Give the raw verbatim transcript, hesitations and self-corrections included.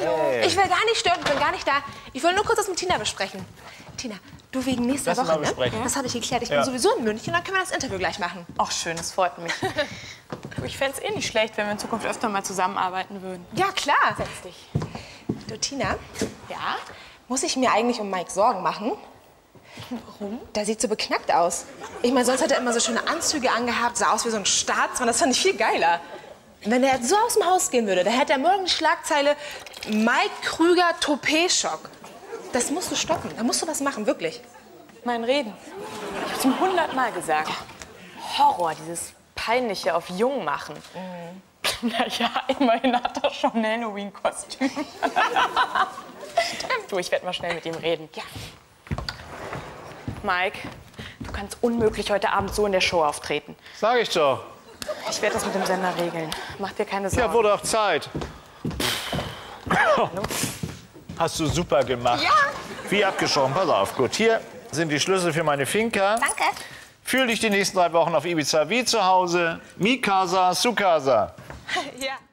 Hallo. Hey. Ich will gar nicht stören, ich bin gar nicht da. Ich will nur kurz das mit Tina besprechen. Tina, du wegen nächster das Woche, ne? Das habe ich geklärt. Ich ja. bin sowieso in München, dann können wir das Interview gleich machen. Ach schön, das freut mich. Ich fände es eh nicht schlecht, wenn wir in Zukunft öfter mal zusammenarbeiten würden. Ja, klar. Setz dich. Du, Tina, ja? Muss ich mir eigentlich um Mike Sorgen machen? Warum? Der sieht so beknackt aus. Ich meine, sonst hat er immer so schöne Anzüge angehabt, sah aus wie so ein Staatsmann. Das fand ich viel geiler. Wenn er jetzt so aus dem Haus gehen würde, dann hätte er morgen die Schlagzeile Mike Krüger Toupet-Schock. Das musst du stoppen. Da musst du was machen, wirklich. Mein Reden. Ich habe es ihm hundertmal gesagt. Ja. Horror, dieses Peinliche auf Jung machen. Mhm. Na ja, immerhin hat er schon ein Halloween-Kostüm. Du, ich werde mal schnell mit ihm reden. Ja. Mike, du kannst unmöglich heute Abend so in der Show auftreten. Sag ich doch. Ich werde das mit dem Sender regeln. Mach dir keine Sorgen. Ja, wurde auch Zeit. Hast du super gemacht. Ja. Wie abgeschoben. Pass auf. Gut, hier sind die Schlüssel für meine Finca. Danke. Fühl dich die nächsten drei Wochen auf Ibiza wie zu Hause. Mi casa, su casa. Ja.